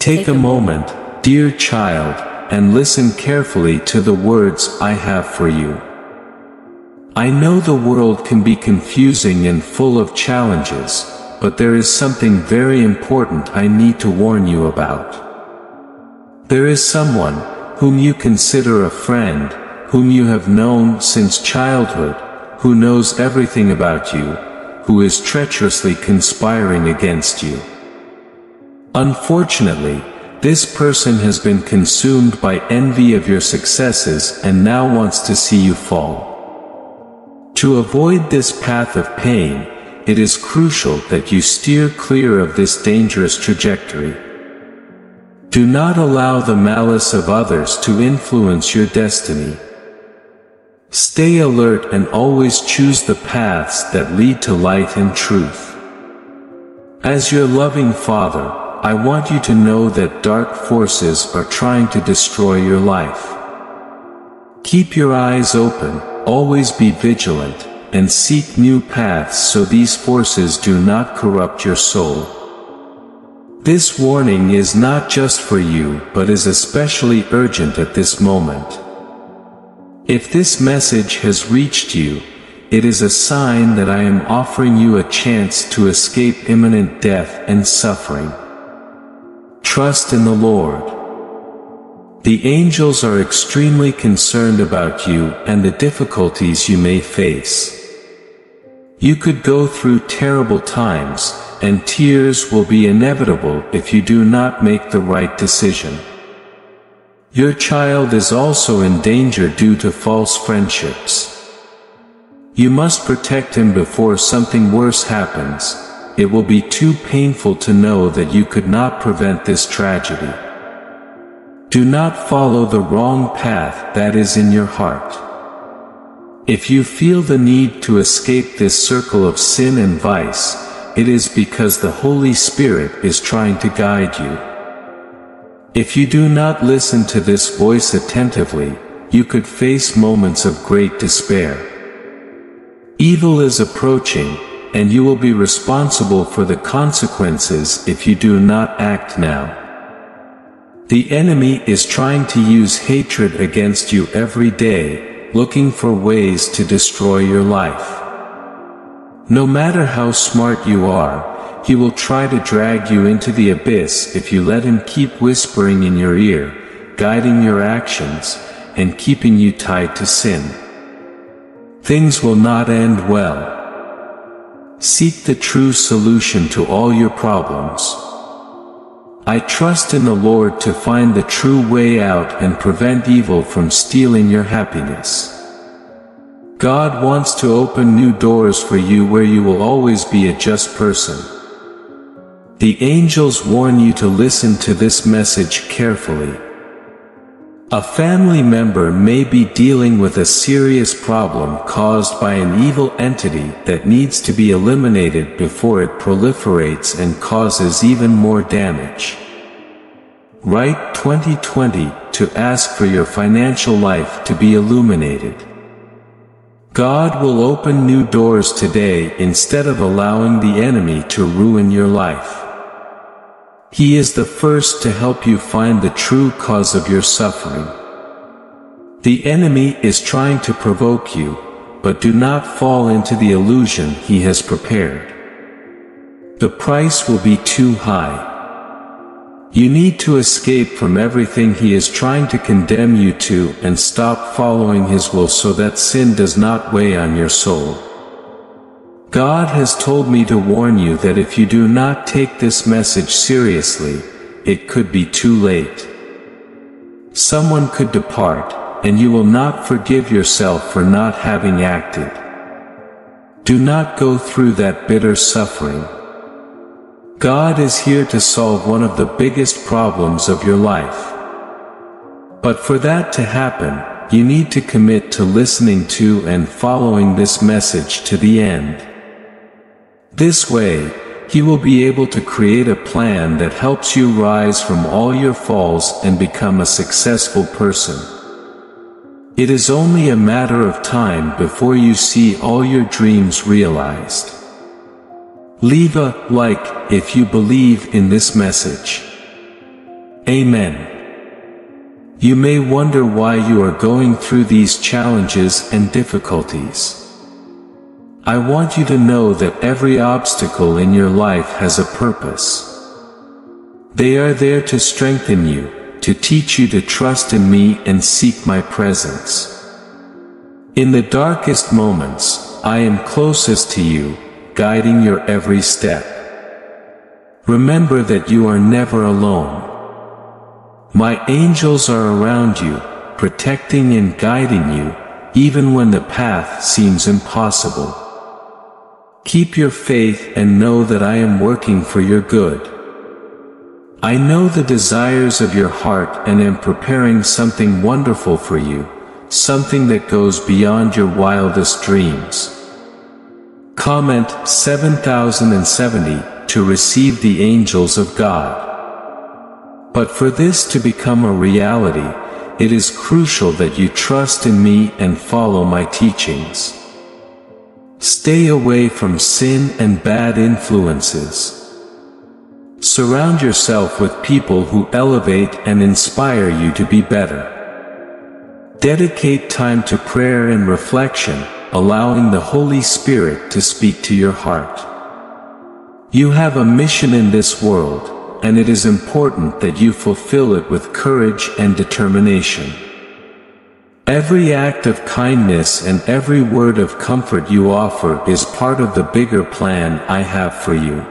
Take a moment, dear child, and listen carefully to the words I have for you. I know the world can be confusing and full of challenges, but there is something very important I need to warn you about. There is someone, whom you consider a friend, whom you have known since childhood, who knows everything about you, who is treacherously conspiring against you. Unfortunately, this person has been consumed by envy of your successes and now wants to see you fall. To avoid this path of pain, it is crucial that you steer clear of this dangerous trajectory. Do not allow the malice of others to influence your destiny. Stay alert and always choose the paths that lead to light and truth. As your loving father, I want you to know that dark forces are trying to destroy your life. Keep your eyes open, always be vigilant, and seek new paths so these forces do not corrupt your soul. This warning is not just for you, but is especially urgent at this moment. If this message has reached you, it is a sign that I am offering you a chance to escape imminent death and suffering. Trust in the Lord. The angels are extremely concerned about you and the difficulties you may face. You could go through terrible times, and tears will be inevitable if you do not make the right decision. Your child is also in danger due to false friendships. You must protect him before something worse happens. It will be too painful to know that you could not prevent this tragedy. Do not follow the wrong path that is in your heart. If you feel the need to escape this circle of sin and vice, it is because the Holy Spirit is trying to guide you. If you do not listen to this voice attentively, you could face moments of great despair. Evil is approaching, and you will be responsible for the consequences if you do not act now. The enemy is trying to use hatred against you every day, looking for ways to destroy your life. No matter how smart you are, he will try to drag you into the abyss if you let him keep whispering in your ear, guiding your actions, and keeping you tied to sin. Things will not end well. Seek the true solution to all your problems. I trust in the Lord to find the true way out and prevent evil from stealing your happiness. God wants to open new doors for you where you will always be a just person. The angels warn you to listen to this message carefully. A family member may be dealing with a serious problem caused by an evil entity that needs to be eliminated before it proliferates and causes even more damage. Write 2020 to ask for your financial life to be illuminated. God will open new doors today instead of allowing the enemy to ruin your life. He is the first to help you find the true cause of your suffering. The enemy is trying to provoke you, but do not fall into the illusion he has prepared. The price will be too high. You need to escape from everything he is trying to condemn you to and stop following his will so that sin does not weigh on your soul. God has told me to warn you that if you do not take this message seriously, it could be too late. Someone could depart, and you will not forgive yourself for not having acted. Do not go through that bitter suffering. God is here to solve one of the biggest problems of your life. But for that to happen, you need to commit to listening to and following this message to the end. This way, he will be able to create a plan that helps you rise from all your falls and become a successful person. It is only a matter of time before you see all your dreams realized. Leave a like if you believe in this message. Amen. You may wonder why you are going through these challenges and difficulties. I want you to know that every obstacle in your life has a purpose. They are there to strengthen you, to teach you to trust in me and seek my presence. In the darkest moments, I am closest to you, guiding your every step. Remember that you are never alone. My angels are around you, protecting and guiding you, even when the path seems impossible. Keep your faith and know that I am working for your good. I know the desires of your heart and am preparing something wonderful for you, something that goes beyond your wildest dreams. Comment 7070 to receive the angels of God. But for this to become a reality, it is crucial that you trust in me and follow my teachings. Stay away from sin and bad influences. Surround yourself with people who elevate and inspire you to be better. Dedicate time to prayer and reflection, allowing the Holy Spirit to speak to your heart. You have a mission in this world, and it is important that you fulfill it with courage and determination. Every act of kindness and every word of comfort you offer is part of the bigger plan I have for you.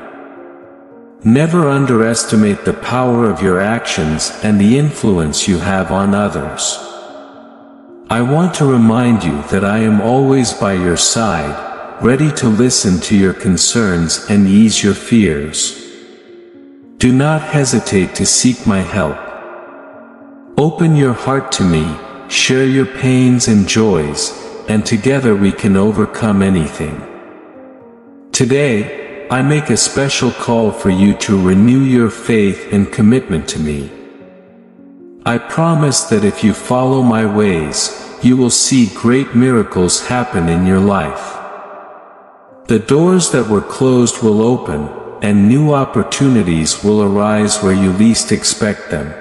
Never underestimate the power of your actions and the influence you have on others. I want to remind you that I am always by your side, ready to listen to your concerns and ease your fears. Do not hesitate to seek my help. Open your heart to me, share your pains and joys, and together we can overcome anything. Today, I make a special call for you to renew your faith and commitment to me. I promise that if you follow my ways, you will see great miracles happen in your life. The doors that were closed will open, and new opportunities will arise where you least expect them.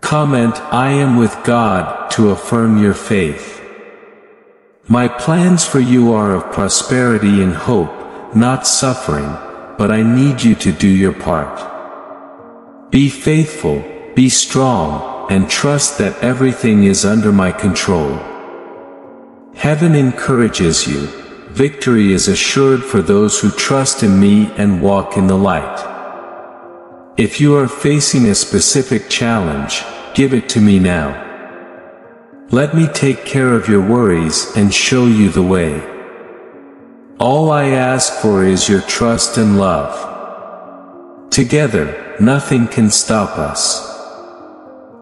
Comment "I am with God" to affirm your faith. My plans for you are of prosperity and hope, not suffering, but I need you to do your part. Be faithful, be strong, and trust that everything is under my control. Heaven encourages you. Victory is assured for those who trust in me and walk in the light. If you are facing a specific challenge, give it to me now. Let me take care of your worries and show you the way. All I ask for is your trust and love. Together, nothing can stop us.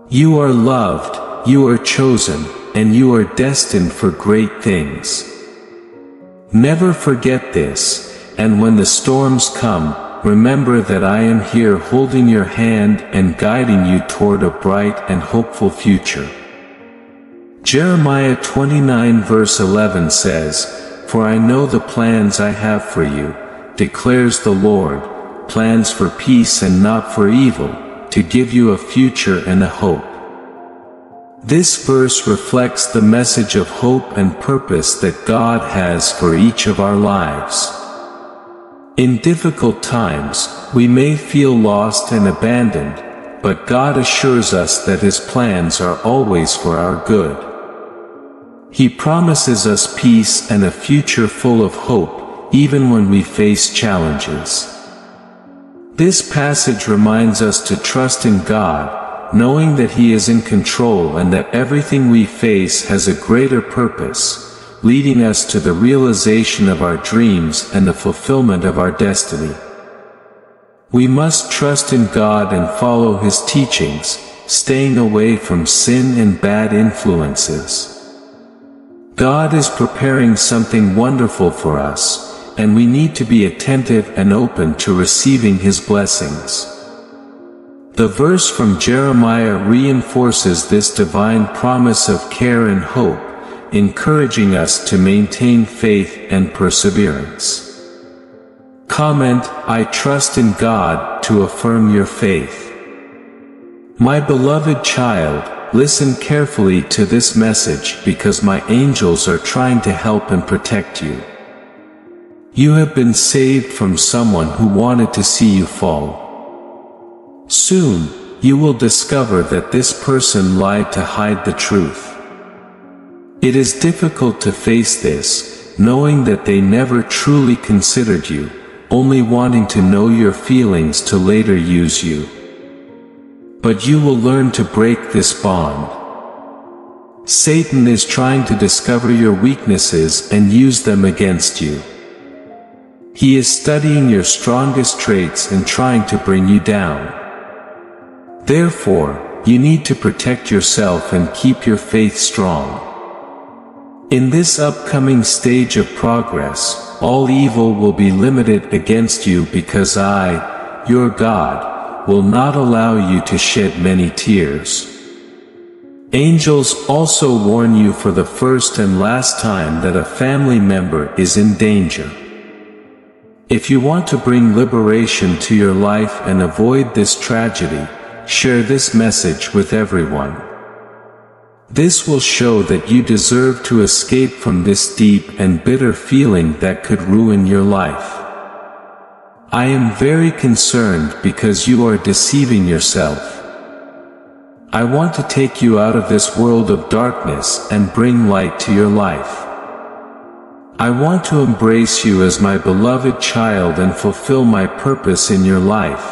You are loved, you are chosen, and you are destined for great things. Never forget this, and when the storms come, remember that I am here holding your hand and guiding you toward a bright and hopeful future. Jeremiah 29 verse 11 says, "For I know the plans I have for you, declares the Lord, plans for peace and not for evil, to give you a future and a hope." This verse reflects the message of hope and purpose that God has for each of our lives. In difficult times, we may feel lost and abandoned, but God assures us that His plans are always for our good. He promises us peace and a future full of hope, even when we face challenges. This passage reminds us to trust in God, knowing that He is in control and that everything we face has a greater purpose, leading us to the realization of our dreams and the fulfillment of our destiny. We must trust in God and follow His teachings, staying away from sin and bad influences. God is preparing something wonderful for us, and we need to be attentive and open to receiving His blessings. The verse from Jeremiah reinforces this divine promise of care and hope, encouraging us to maintain faith and perseverance. Comment "I trust in God" to affirm your faith. My beloved child, listen carefully to this message because my angels are trying to help and protect you. You have been saved from someone who wanted to see you fall. Soon, you will discover that this person lied to hide the truth. It is difficult to face this, knowing that they never truly considered you, only wanting to know your feelings to later use you. But you will learn to break this bond. Satan is trying to discover your weaknesses and use them against you. He is studying your strongest traits and trying to bring you down. Therefore, you need to protect yourself and keep your faith strong. In this upcoming stage of progress, all evil will be limited against you because I, your God, will not allow you to shed many tears. Angels also warn you for the first and last time that a family member is in danger. If you want to bring liberation to your life and avoid this tragedy, share this message with everyone. This will show that you deserve to escape from this deep and bitter feeling that could ruin your life. I am very concerned because you are deceiving yourself. I want to take you out of this world of darkness and bring light to your life. I want to embrace you as my beloved child and fulfill my purpose in your life,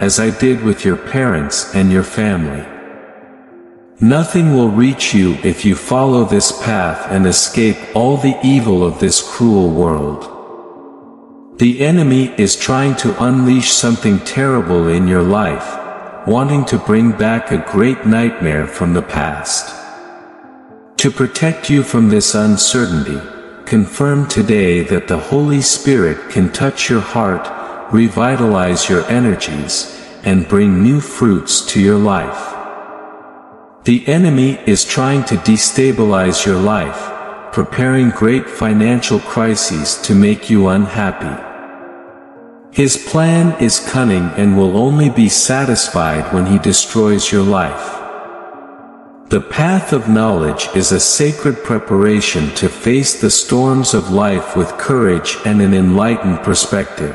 as I did with your parents and your family. Nothing will reach you if you follow this path and escape all the evil of this cruel world. The enemy is trying to unleash something terrible in your life, wanting to bring back a great nightmare from the past. To protect you from this uncertainty, confirm today that the Holy Spirit can touch your heart, revitalize your energies, and bring new fruits to your life. The enemy is trying to destabilize your life, preparing great financial crises to make you unhappy. His plan is cunning and will only be satisfied when he destroys your life. The path of knowledge is a sacred preparation to face the storms of life with courage and an enlightened perspective.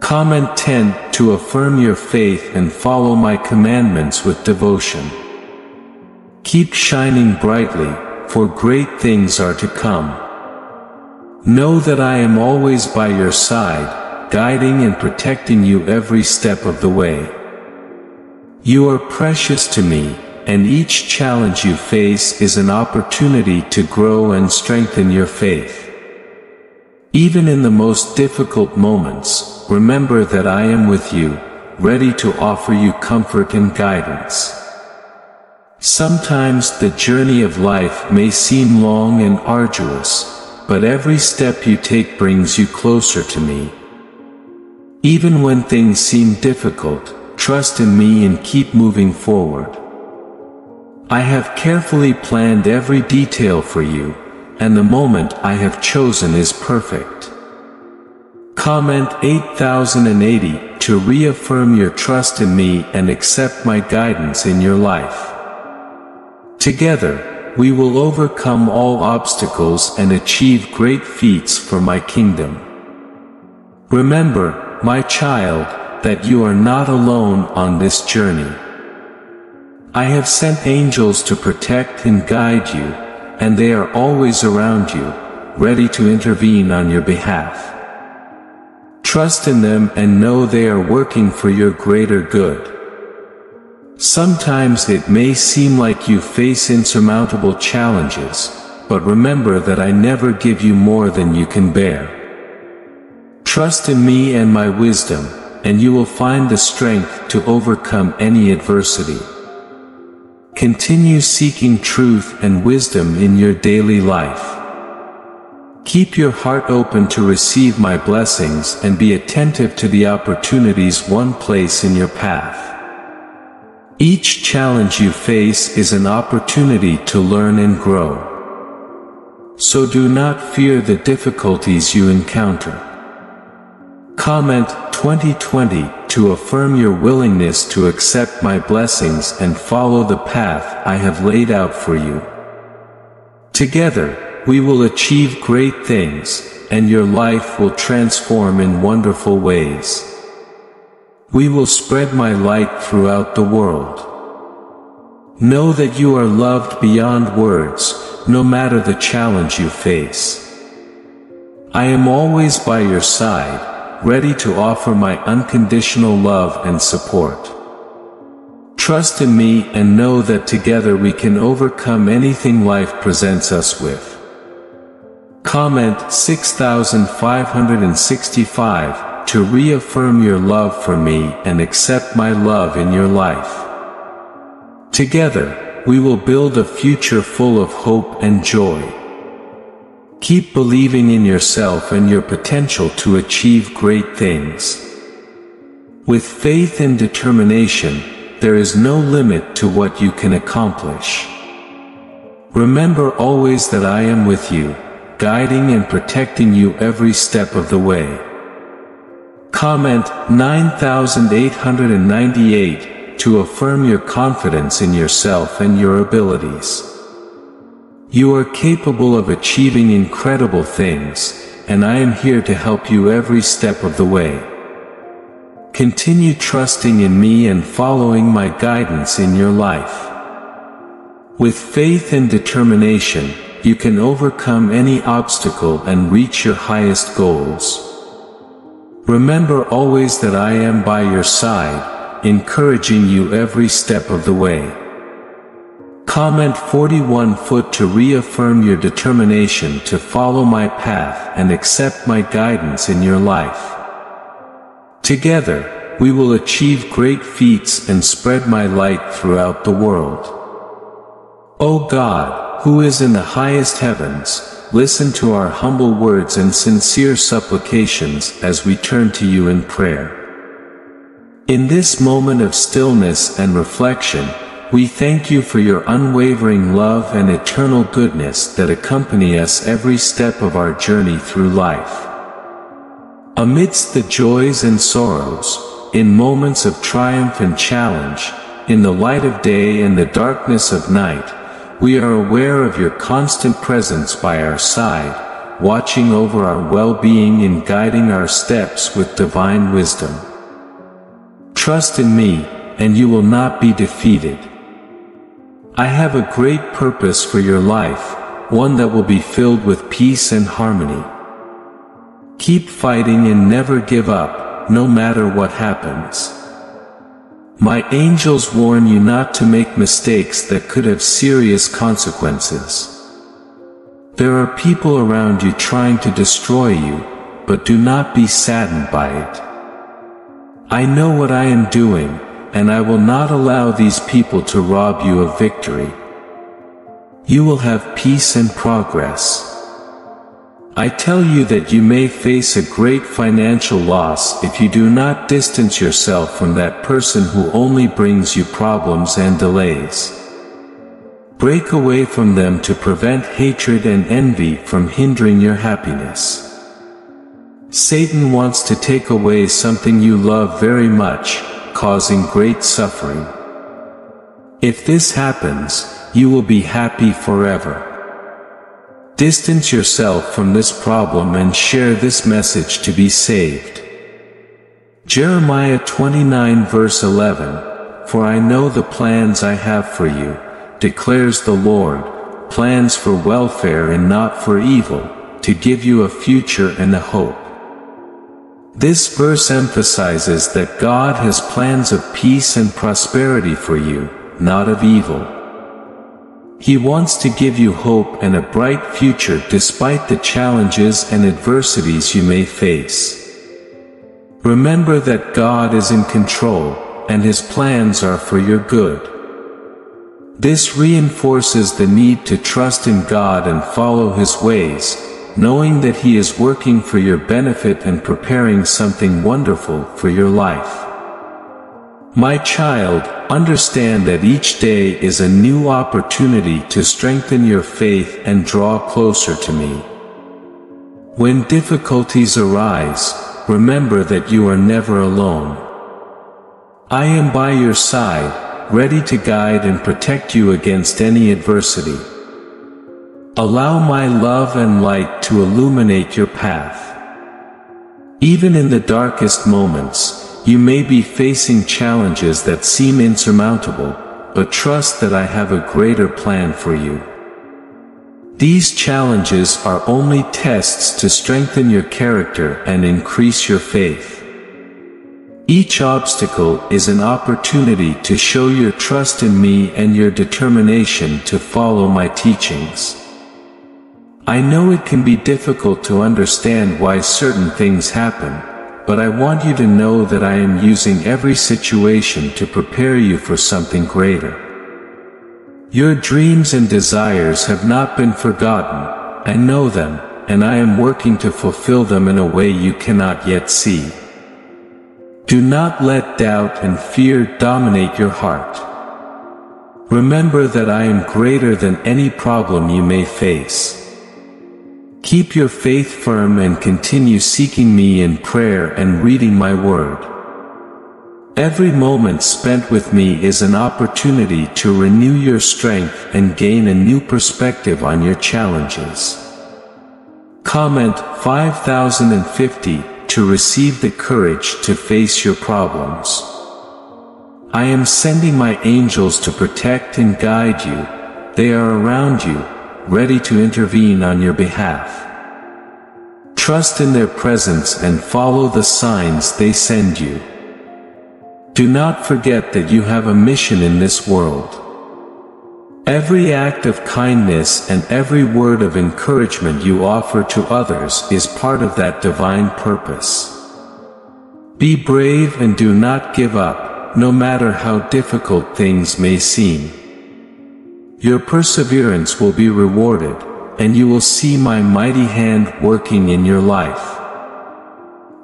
Comment 10 to affirm your faith and follow my commandments with devotion. Keep shining brightly, for great things are to come. Know that I am always by your side, guiding and protecting you every step of the way. You are precious to me, and each challenge you face is an opportunity to grow and strengthen your faith. Even in the most difficult moments, remember that I am with you, ready to offer you comfort and guidance. Sometimes the journey of life may seem long and arduous, but every step you take brings you closer to me. Even when things seem difficult, trust in me and keep moving forward. I have carefully planned every detail for you, and the moment I have chosen is perfect. Comment 8080 to reaffirm your trust in me and accept my guidance in your life. Together, we will overcome all obstacles and achieve great feats for my kingdom. Remember, my child, that you are not alone on this journey. I have sent angels to protect and guide you, and they are always around you, ready to intervene on your behalf. Trust in them and know they are working for your greater good. Sometimes it may seem like you face insurmountable challenges, but remember that I never give you more than you can bear. Trust in me and my wisdom, and you will find the strength to overcome any adversity. Continue seeking truth and wisdom in your daily life. Keep your heart open to receive my blessings and be attentive to the opportunities one place in your path. Each challenge you face is an opportunity to learn and grow. So do not fear the difficulties you encounter. Comment 2020 to affirm your willingness to accept my blessings and follow the path I have laid out for you. Together, we will achieve great things, and your life will transform in wonderful ways. We will spread my light throughout the world. Know that you are loved beyond words, no matter the challenge you face. I am always by your side, ready to offer my unconditional love and support. Trust in me and know that together we can overcome anything life presents us with. Comment 6565 to reaffirm your love for me and accept my love in your life. Together, we will build a future full of hope and joy. Keep believing in yourself and your potential to achieve great things. With faith and determination, there is no limit to what you can accomplish. Remember always that I am with you, guiding and protecting you every step of the way. Comment 9898 to affirm your confidence in yourself and your abilities. You are capable of achieving incredible things, and I am here to help you every step of the way. Continue trusting in me and following my guidance in your life. With faith and determination, you can overcome any obstacle and reach your highest goals. Remember always that I am by your side, encouraging you every step of the way. Comment 41 to reaffirm your determination to follow my path and accept my guidance in your life. Together, we will achieve great feats and spread my light throughout the world. O God, who is in the highest heavens, listen to our humble words and sincere supplications as we turn to you in prayer. In this moment of stillness and reflection, we thank you for your unwavering love and eternal goodness that accompany us every step of our journey through life. Amidst the joys and sorrows, in moments of triumph and challenge, in the light of day and the darkness of night, we are aware of your constant presence by our side, watching over our well-being and guiding our steps with divine wisdom. Trust in me, and you will not be defeated. I have a great purpose for your life, one that will be filled with peace and harmony. Keep fighting and never give up, no matter what happens. My angels warn you not to make mistakes that could have serious consequences. There are people around you trying to destroy you, but do not be saddened by it. I know what I am doing, and I will not allow these people to rob you of victory. You will have peace and progress. I tell you that you may face a great financial loss if you do not distance yourself from that person who only brings you problems and delays. Break away from them to prevent hatred and envy from hindering your happiness. Satan wants to take away something you love very much, causing great suffering. If this happens, you will be happy forever. Distance yourself from this problem and share this message to be saved. Jeremiah 29:11, for I know the plans I have for you, declares the Lord, plans for welfare and not for evil, to give you a future and a hope. This verse emphasizes that God has plans of peace and prosperity for you, not of evil. He wants to give you hope and a bright future despite the challenges and adversities you may face. Remember that God is in control, and His plans are for your good. This reinforces the need to trust in God and follow His ways, knowing that He is working for your benefit and preparing something wonderful for your life. My child, understand that each day is a new opportunity to strengthen your faith and draw closer to me. When difficulties arise, remember that you are never alone. I am by your side, ready to guide and protect you against any adversity. Allow my love and light to illuminate your path. Even in the darkest moments, you may be facing challenges that seem insurmountable, but trust that I have a greater plan for you. These challenges are only tests to strengthen your character and increase your faith. Each obstacle is an opportunity to show your trust in me and your determination to follow my teachings. I know it can be difficult to understand why certain things happen, but I want you to know that I am using every situation to prepare you for something greater. Your dreams and desires have not been forgotten. I know them, and I am working to fulfill them in a way you cannot yet see. Do not let doubt and fear dominate your heart. Remember that I am greater than any problem you may face. Keep your faith firm and continue seeking me in prayer and reading my word. Every moment spent with me is an opportunity to renew your strength and gain a new perspective on your challenges. Comment 5050 to receive the courage to face your problems. I am sending my angels to protect and guide you. They are around you, ready to intervene on your behalf. Trust in their presence and follow the signs they send you. Do not forget that you have a mission in this world. Every act of kindness and every word of encouragement you offer to others is part of that divine purpose. Be brave and do not give up, no matter how difficult things may seem. Your perseverance will be rewarded, and you will see my mighty hand working in your life.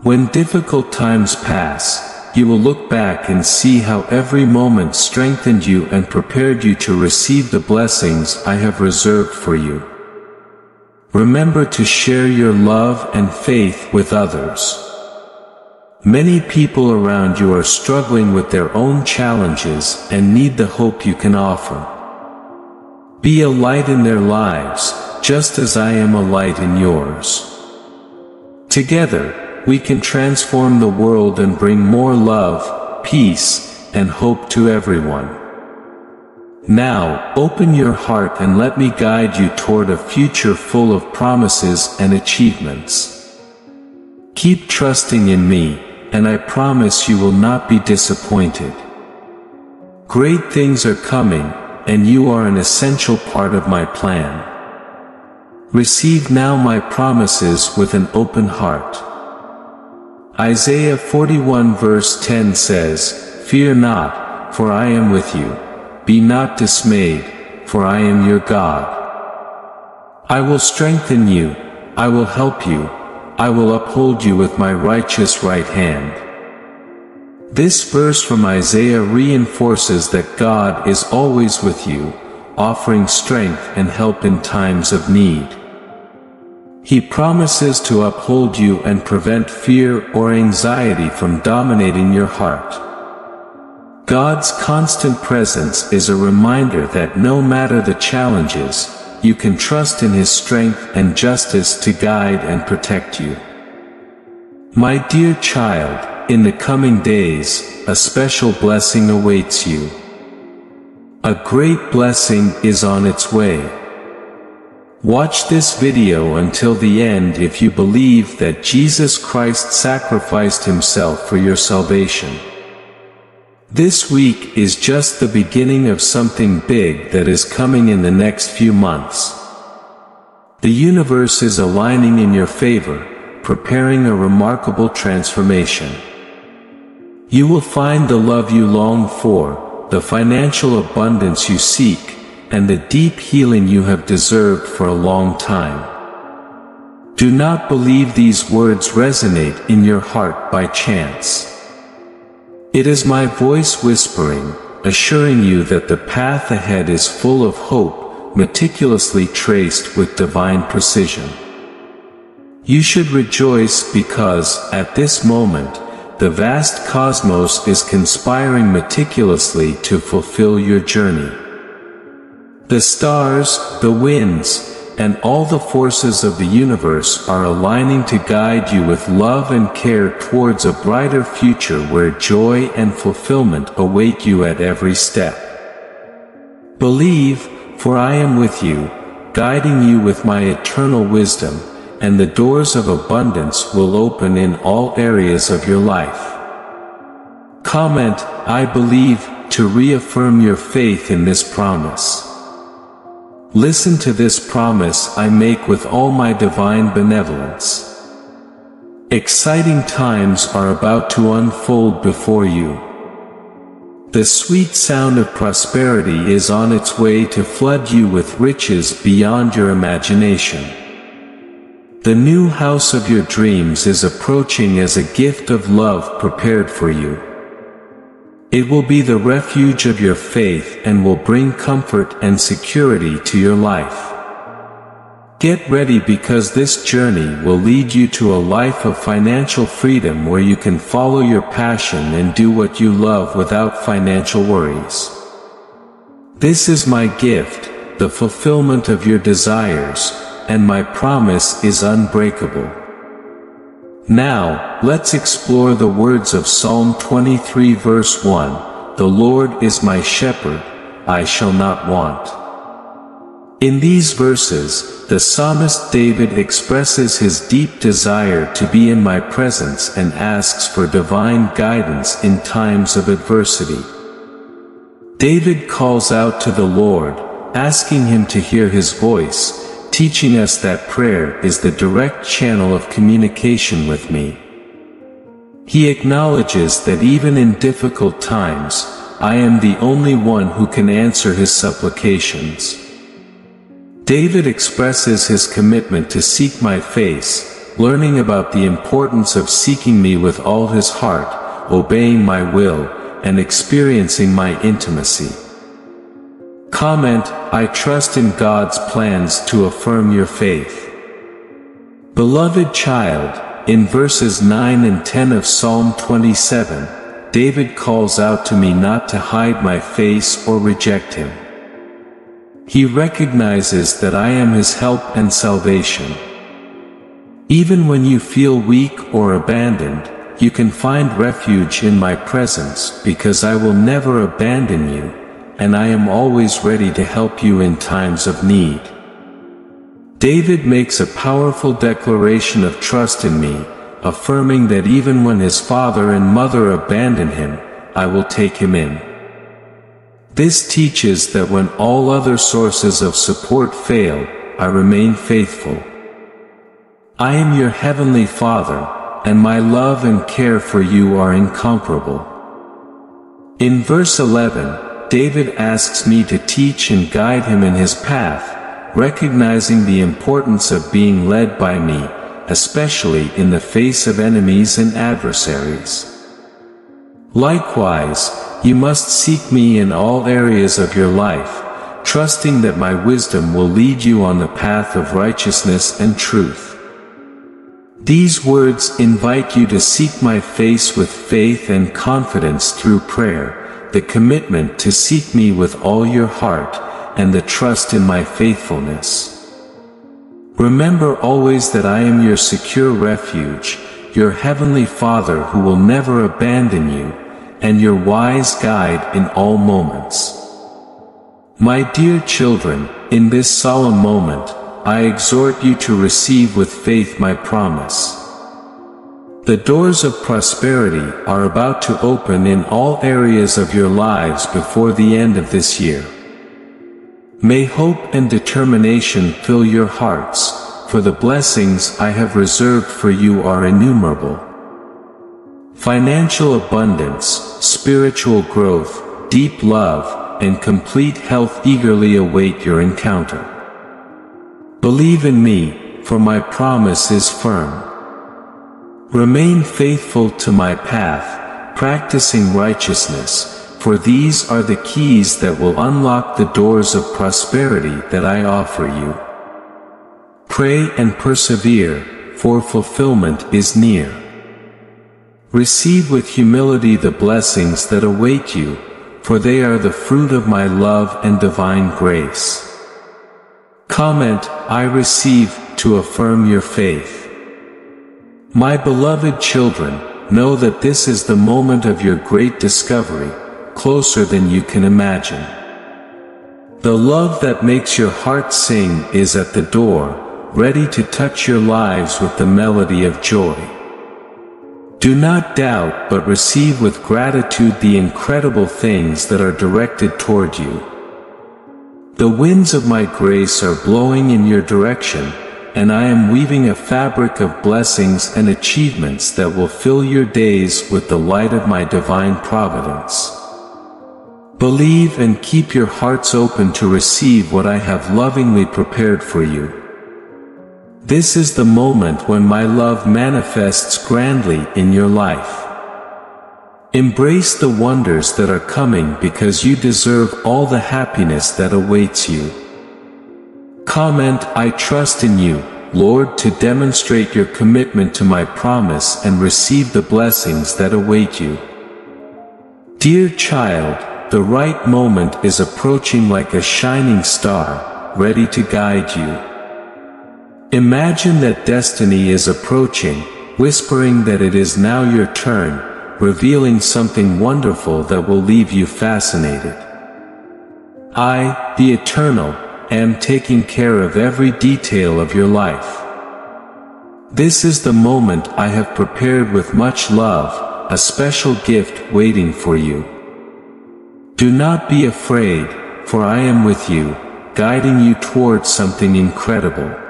When difficult times pass, you will look back and see how every moment strengthened you and prepared you to receive the blessings I have reserved for you. Remember to share your love and faith with others. Many people around you are struggling with their own challenges and need the hope you can offer. Be a light in their lives, just as I am a light in yours. Together, we can transform the world and bring more love, peace, and hope to everyone. Now, open your heart and let me guide you toward a future full of promises and achievements. Keep trusting in me, and I promise you will not be disappointed. Great things are coming, and you are an essential part of my plan. Receive now my promises with an open heart. Isaiah 41 verse 10 says, "Fear not, for I am with you. Be not dismayed, for I am your God. I will strengthen you, I will help you, I will uphold you with my righteous right hand." This verse from Isaiah reinforces that God is always with you, offering strength and help in times of need. He promises to uphold you and prevent fear or anxiety from dominating your heart. God's constant presence is a reminder that no matter the challenges, you can trust in His strength and justice to guide and protect you. My dear child, in the coming days, a special blessing awaits you. A great blessing is on its way. Watch this video until the end if you believe that Jesus Christ sacrificed Himself for your salvation. This week is just the beginning of something big that is coming in the next few months. The universe is aligning in your favor, preparing a remarkable transformation. You will find the love you long for, the financial abundance you seek, and the deep healing you have deserved for a long time. Do not believe these words resonate in your heart by chance. It is my voice whispering, assuring you that the path ahead is full of hope, meticulously traced with divine precision. You should rejoice because, at this moment, the vast cosmos is conspiring meticulously to fulfill your journey. The stars, the winds, and all the forces of the universe are aligning to guide you with love and care towards a brighter future where joy and fulfillment await you at every step. Believe, for I am with you, guiding you with my eternal wisdom, and the doors of abundance will open in all areas of your life. Comment, I believe, to reaffirm your faith in this promise. Listen to this promise I make with all my divine benevolence. Exciting times are about to unfold before you. The sweet sound of prosperity is on its way to flood you with riches beyond your imagination. The new house of your dreams is approaching as a gift of love prepared for you. It will be the refuge of your faith and will bring comfort and security to your life. Get ready because this journey will lead you to a life of financial freedom where you can follow your passion and do what you love without financial worries. This is my gift, the fulfillment of your desires, and my promise is unbreakable. Now, let's explore the words of Psalm 23 verse 1, "The Lord is my shepherd, I shall not want." In these verses, the psalmist David expresses his deep desire to be in my presence and asks for divine guidance in times of adversity. David calls out to the Lord, asking him to hear his voice, teaching us that prayer is the direct channel of communication with me. He acknowledges that even in difficult times, I am the only one who can answer his supplications. David expresses his commitment to seek my face, learning about the importance of seeking me with all his heart, obeying my will, and experiencing my intimacy. Comment, I trust in God's plans to affirm your faith. Beloved child, in verses 9 and 10 of Psalm 27, David calls out to me not to hide my face or reject him. He recognizes that I am his help and salvation. Even when you feel weak or abandoned, you can find refuge in my presence because I will never abandon you, and I am always ready to help you in times of need. David makes a powerful declaration of trust in me, affirming that even when his father and mother abandon him, I will take him in. This teaches that when all other sources of support fail, I remain faithful. I am your heavenly Father, and my love and care for you are incomparable. In verse 11, David asks me to teach and guide him in his path, recognizing the importance of being led by me, especially in the face of enemies and adversaries. Likewise, you must seek me in all areas of your life, trusting that my wisdom will lead you on the path of righteousness and truth. These words invite you to seek my face with faith and confidence through prayer, the commitment to seek me with all your heart, and the trust in my faithfulness. Remember always that I am your secure refuge, your heavenly Father who will never abandon you, and your wise guide in all moments. My dear children, in this solemn moment, I exhort you to receive with faith my promise. The doors of prosperity are about to open in all areas of your lives before the end of this year. May hope and determination fill your hearts, for the blessings I have reserved for you are innumerable. Financial abundance, spiritual growth, deep love, and complete health eagerly await your encounter. Believe in me, for my promise is firm. Remain faithful to my path, practicing righteousness, for these are the keys that will unlock the doors of prosperity that I offer you. Pray and persevere, for fulfillment is near. Receive with humility the blessings that await you, for they are the fruit of my love and divine grace. Comment, I receive, to affirm your faith. My beloved children, know that this is the moment of your great discovery, closer than you can imagine. The love that makes your heart sing is at the door, ready to touch your lives with the melody of joy. Do not doubt but receive with gratitude the incredible things that are directed toward you. The winds of my grace are blowing in your direction, and I am weaving a fabric of blessings and achievements that will fill your days with the light of my divine providence. Believe and keep your hearts open to receive what I have lovingly prepared for you. This is the moment when my love manifests grandly in your life. Embrace the wonders that are coming because you deserve all the happiness that awaits you. Comment, I trust in you, Lord, to demonstrate your commitment to my promise and receive the blessings that await you. Dear child, the right moment is approaching like a shining star, ready to guide you. Imagine that destiny is approaching, whispering that it is now your turn, revealing something wonderful that will leave you fascinated. I, the Eternal, am taking care of every detail of your life. This is the moment I have prepared with much love, a special gift waiting for you. Do not be afraid, for I am with you, guiding you towards something incredible.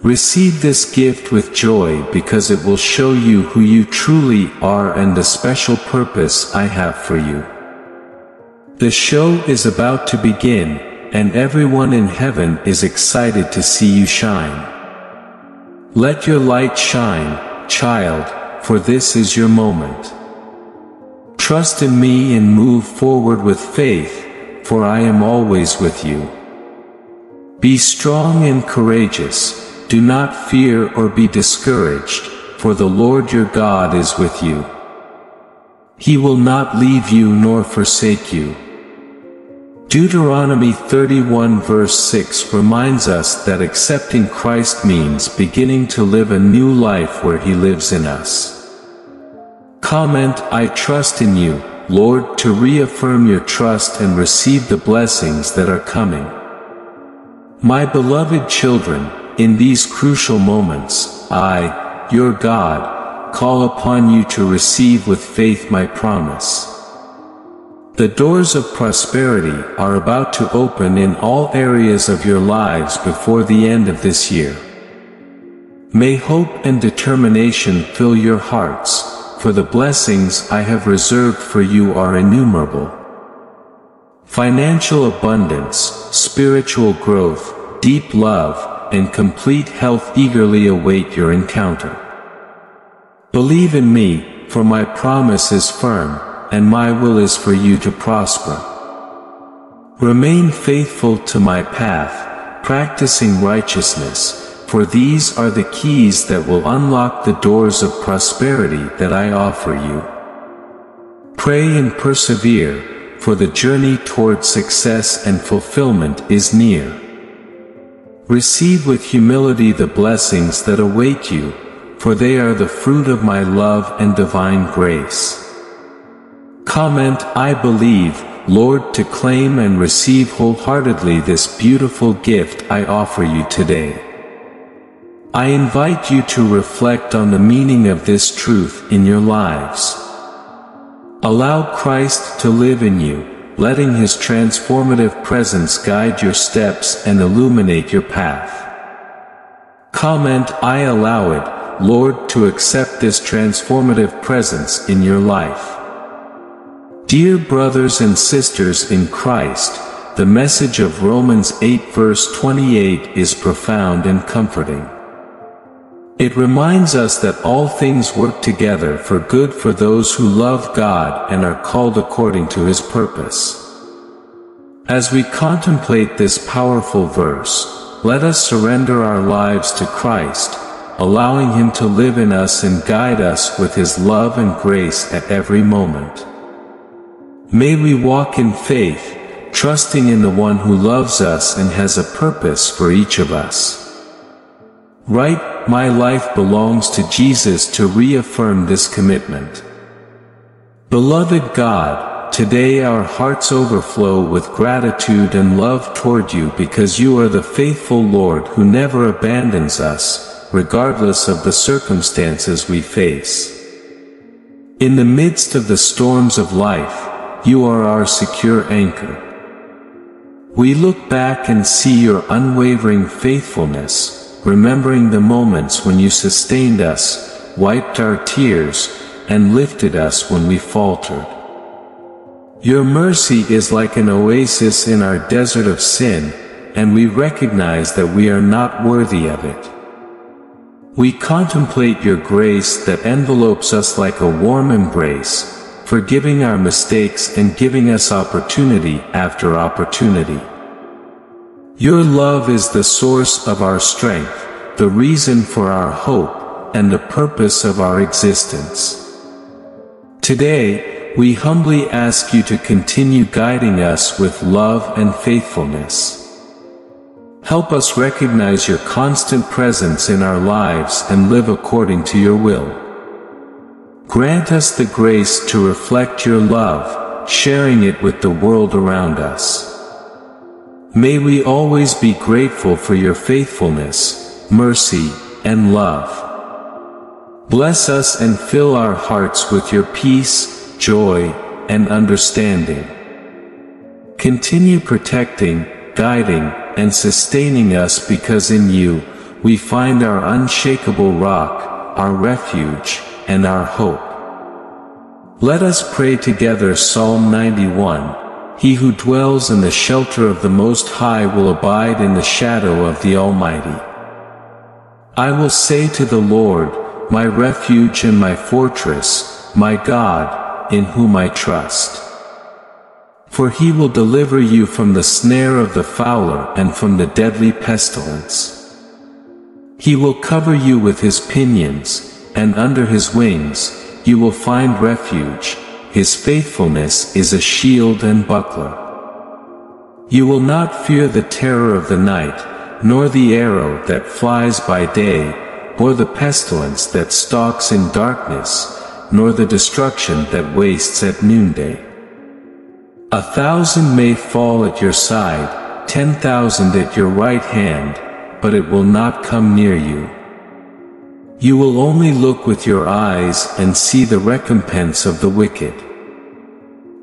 Receive this gift with joy because it will show you who you truly are and the special purpose I have for you. The show is about to begin, and everyone in heaven is excited to see you shine. Let your light shine, child, for this is your moment. Trust in me and move forward with faith, for I am always with you. Be strong and courageous. Do not fear or be discouraged, for the Lord your God is with you. He will not leave you nor forsake you. Deuteronomy 31 verse 6 reminds us that accepting Christ means beginning to live a new life where He lives in us. Comment, I trust in you, Lord, to reaffirm your trust and receive the blessings that are coming. My beloved children, in these crucial moments, I, your God, call upon you to receive with faith my promise. The doors of prosperity are about to open in all areas of your lives before the end of this year. May hope and determination fill your hearts, for the blessings I have reserved for you are innumerable. Financial abundance, spiritual growth, deep love, and complete health eagerly await your encounter. Believe in me, for my promise is firm, and my will is for you to prosper. Remain faithful to my path, practicing righteousness, for these are the keys that will unlock the doors of prosperity that I offer you. Pray and persevere, for the journey toward success and fulfillment is near. Receive with humility the blessings that await you, for they are the fruit of my love and divine grace. Comment, I believe, Lord, to claim and receive wholeheartedly this beautiful gift I offer you today. I invite you to reflect on the meaning of this truth in your lives. Allow Christ to live in you, letting His transformative presence guide your steps and illuminate your path. Comment, I allow it, Lord, to accept this transformative presence in your life. Dear brothers and sisters in Christ, the message of Romans 8 verse 28 is profound and comforting. It reminds us that all things work together for good for those who love God and are called according to His purpose. As we contemplate this powerful verse, let us surrender our lives to Christ, allowing Him to live in us and guide us with His love and grace at every moment. May we walk in faith, trusting in the One who loves us and has a purpose for each of us. Right, my life belongs to Jesus to reaffirm this commitment. Beloved God, today our hearts overflow with gratitude and love toward you because you are the faithful Lord who never abandons us, regardless of the circumstances we face. In the midst of the storms of life, you are our secure anchor. We look back and see your unwavering faithfulness, remembering the moments when you sustained us, wiped our tears, and lifted us when we faltered. Your mercy is like an oasis in our desert of sin, and we recognize that we are not worthy of it. We contemplate your grace that envelopes us like a warm embrace, forgiving our mistakes and giving us opportunity after opportunity. Your love is the source of our strength, the reason for our hope, and the purpose of our existence. Today, we humbly ask you to continue guiding us with love and faithfulness. Help us recognize your constant presence in our lives and live according to your will. Grant us the grace to reflect your love, sharing it with the world around us. May we always be grateful for your faithfulness, mercy, and love. Bless us and fill our hearts with your peace, joy, and understanding. Continue protecting, guiding, and sustaining us because in you, we find our unshakable rock, our refuge, and our hope. Let us pray together Psalm 91. He who dwells in the shelter of the Most High will abide in the shadow of the Almighty. I will say to the Lord, my refuge and my fortress, my God, in whom I trust. For he will deliver you from the snare of the fowler and from the deadly pestilence. He will cover you with his pinions, and under his wings you will find refuge. His faithfulness is a shield and buckler. You will not fear the terror of the night, nor the arrow that flies by day, or the pestilence that stalks in darkness, nor the destruction that wastes at noonday. 1,000 may fall at your side, 10,000 at your right hand, but it will not come near you. You will only look with your eyes and see the recompense of the wicked.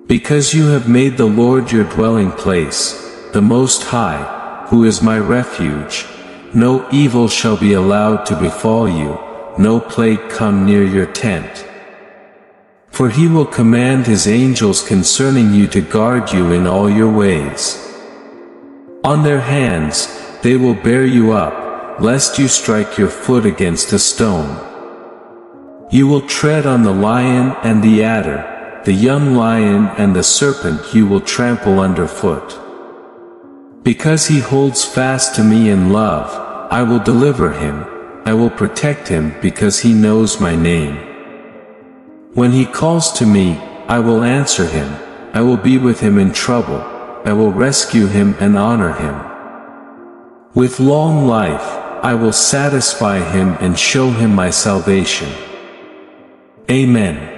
Because you have made the Lord your dwelling place, the Most High, who is my refuge, no evil shall be allowed to befall you, no plague come near your tent. For he will command his angels concerning you to guard you in all your ways. On their hands they will bear you up, lest you strike your foot against a stone. You will tread on the lion and the adder, the young lion and the serpent you will trample underfoot. Because he holds fast to me in love, I will deliver him, I will protect him because he knows my name. When he calls to me, I will answer him, I will be with him in trouble, I will rescue him and honor him. With long life, I will satisfy him and show him my salvation. Amen.